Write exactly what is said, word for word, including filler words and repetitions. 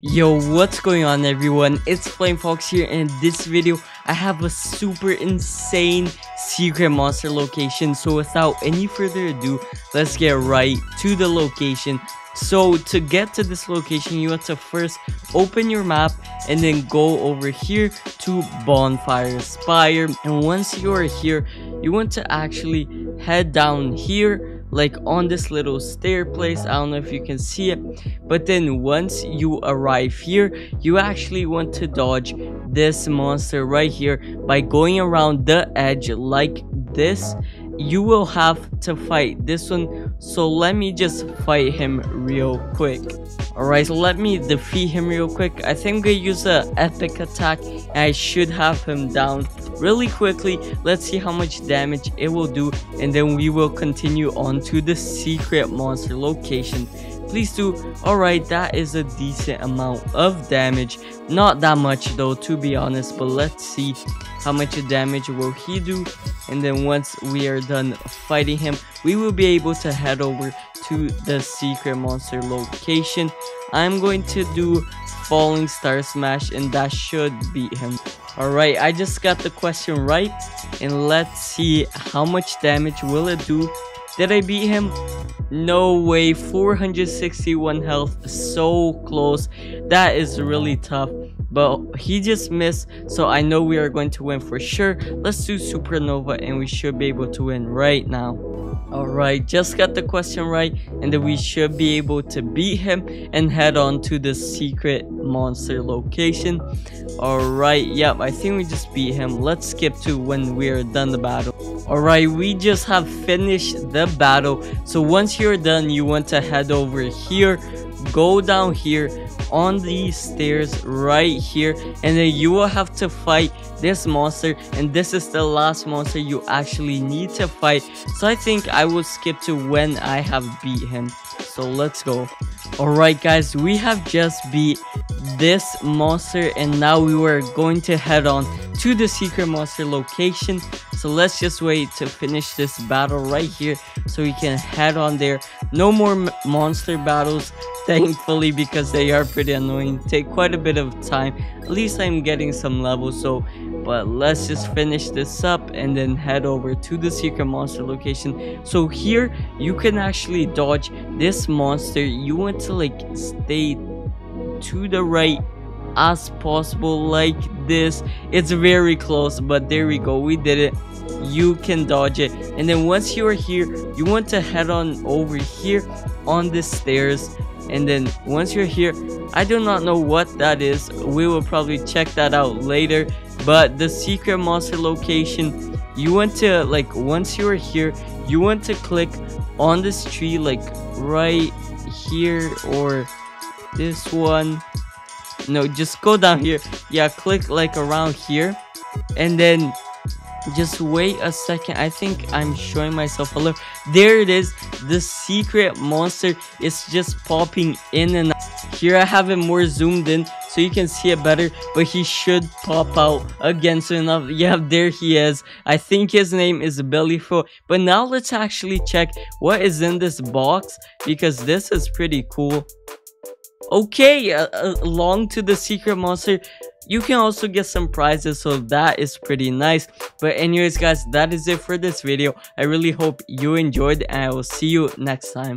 Yo, what's going on everyone? It's FlameFox here, and in this video I have a super insane secret monster location. So without any further ado, let's get right to the location. So to get to this location, you have to first open your map and then go over here to Bonfire Spire, and once you are here you want to actually head down here like on this little staircase. I don't know if you can see it, but then once you arrive here you actually want to dodge this monster right here by going around the edge like this. You will have to fight this one, so let me just fight him real quick. Alright, so let me defeat him real quick. I think I'm gonna use an epic attack and I should have him down really quickly. Let's see how much damage it will do, and then we will continue on to the secret monster location. Please do. Alright, that is a decent amount of damage. Not that much though, to be honest, but let's see how much damage will he do. And then once we are done fighting him, we will be able to head over to the secret monster location. I'm going to do falling star smash and that should beat him. Alright, I just got the question right, and let's see how much damage will it do. Did I beat him? No way, four hundred sixty-one health, so close. That is really tough, but he just missed, so I know we are going to win for sure. Let's do supernova and we should be able to win right now. Alright, just got the question right, and then we should be able to beat him and head on to the secret monster location. Alright, yep, I think we just beat him. Let's skip to when we are done the battle. Alright, we just have finished the battle. So once you're done, you want to head over here, go down here on these stairs right here, and then you will have to fight this monster, and this is the last monster you actually need to fight. So I think I will skip to when I have beat him, so let's go. Alright guys, we have just beat this monster, and now we are going to head on to the secret monster location. So let's just wait to finish this battle right here so we can head on there. No more monster battles, thankfully, because they are pretty annoying, take quite a bit of time. At least I'm getting some levels, so but let's just finish this up and then head over to the secret monster location. So here you can actually dodge this monster. You want to like stay to the right as possible like this. It's very close, but there we go, we did it. You can dodge it, and then once you are here you want to head on over here on the stairs, and then once you're here, I do not know what that is, we will probably check that out later, but the secret monster location, you want to like once you are here you want to click on this tree like right here or this one. No, just go down here. Yeah, click like around here, and then just wait a second. I think I'm showing myself a little. There it is, the secret monster is just popping in and out. Here I have it more zoomed in so you can see it better, but he should pop out again soon enough. Yeah, there he is. I think his name is Bellyfoot. But now let's actually check what is in this box, because this is pretty cool. Okay, uh, along to the secret monster you can also get some prizes, so that is pretty nice. But anyways guys, that is it for this video. I really hope you enjoyed, and I will see you next time.